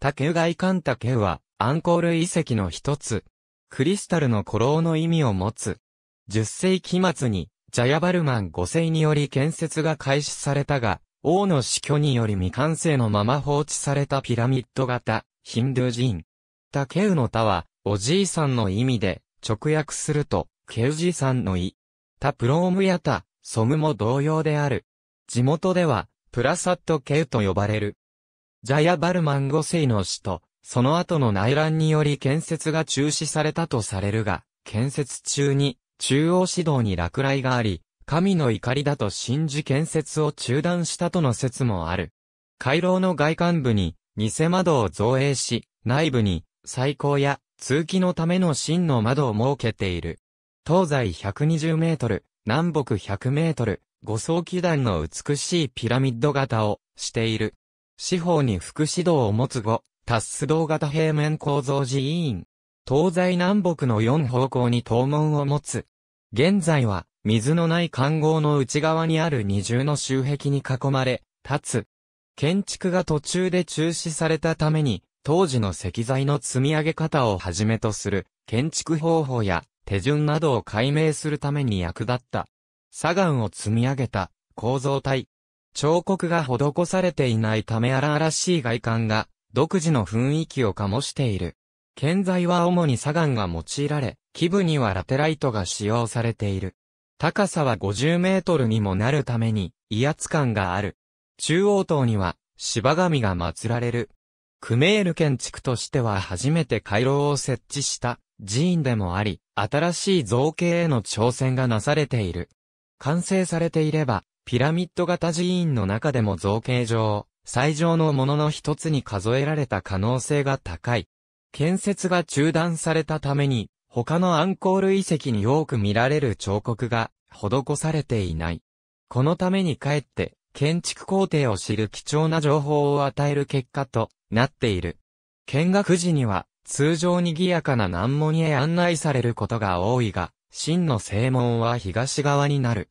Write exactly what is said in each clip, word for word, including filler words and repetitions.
竹生外観竹生はアンコール遺跡の一つ。クリスタルの古老の意味を持つ。じゅっ世紀末にジャヤバルマンご世により建設が開始されたが、王の死去により未完成のまま放置されたピラミッド型、ヒンドゥー人。竹生の田は、おじいさんの意味で、直訳すると、ケウジさんの意。タプロームやタ、ソムも同様である。地元では、プラサットケウと呼ばれる。ジャヤバルマンご世の死と、その後の内乱により建設が中止されたとされるが、建設中に、中央指導に落雷があり、神の怒りだと信じ建設を中断したとの説もある。回廊の外観部に、偽窓を造営し、内部に、採光や、通気のための真の窓を設けている。東西ひゃくにじゅうメートル、南北ひゃくメートル、五層基壇の美しいピラミッド型をしている。四方に副指導を持つ五、タス堂型平面構造寺院。東西南北のよん方向に塔門を持つ。現在は、水のない環壕の内側にある二重の周壁に囲まれ、立つ。建築が途中で中止されたために、当時の石材の積み上げ方をはじめとする建築方法や手順などを解明するために役立った。砂岩を積み上げた構造体。彫刻が施されていないため荒々しい外観が独自の雰囲気を醸している。建材は主に砂岩が用いられ、基部にはラテライトが使用されている。高さはごじゅうメートルにもなるために威圧感がある。中央塔には芝神が祀られる。クメール建築としては初めて回廊を設置した寺院でもあり、新しい造形への挑戦がなされている。完成されていれば、ピラミッド型寺院の中でも造形上、最上のものの一つに数えられた可能性が高い。建設が中断されたために、他のアンコール遺跡に多く見られる彫刻が施されていない。このためにかえって建築工程を知る貴重な情報を与える結果となっている。見学時には通常にぎやかな南門へ案内されることが多いが、真の正門は東側になる。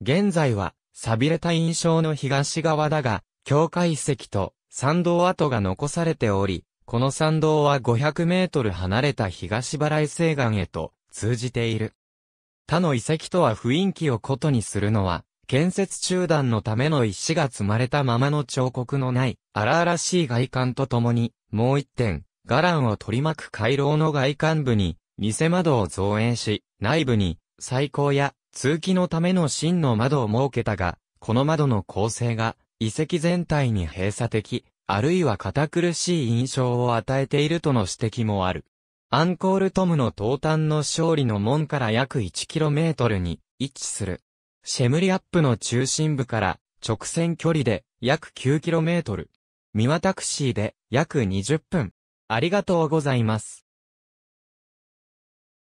現在は寂れた印象の東側だが、教会遺跡と参道跡が残されており、この参道はごひゃくメートル離れた東原伊勢岩へと通じている。他の遺跡とは雰囲気を異にするのは、建設中断のための石が積まれたままの彫刻のない荒々しい外観とともに、もう一点、伽藍を取り巻く回廊の外観部に、偽窓を造営し、内部に、採光や通気のための真の窓を設けたが、この窓の構成が遺跡全体に閉鎖的、あるいは堅苦しい印象を与えているとの指摘もある。アンコールトムの東端の勝利の門から約 いちキロメートル に位置する。シェムリアップの中心部から直線距離で約 きゅうキロメートル。三輪タクシーで約にじゅっぷん。ありがとうございます。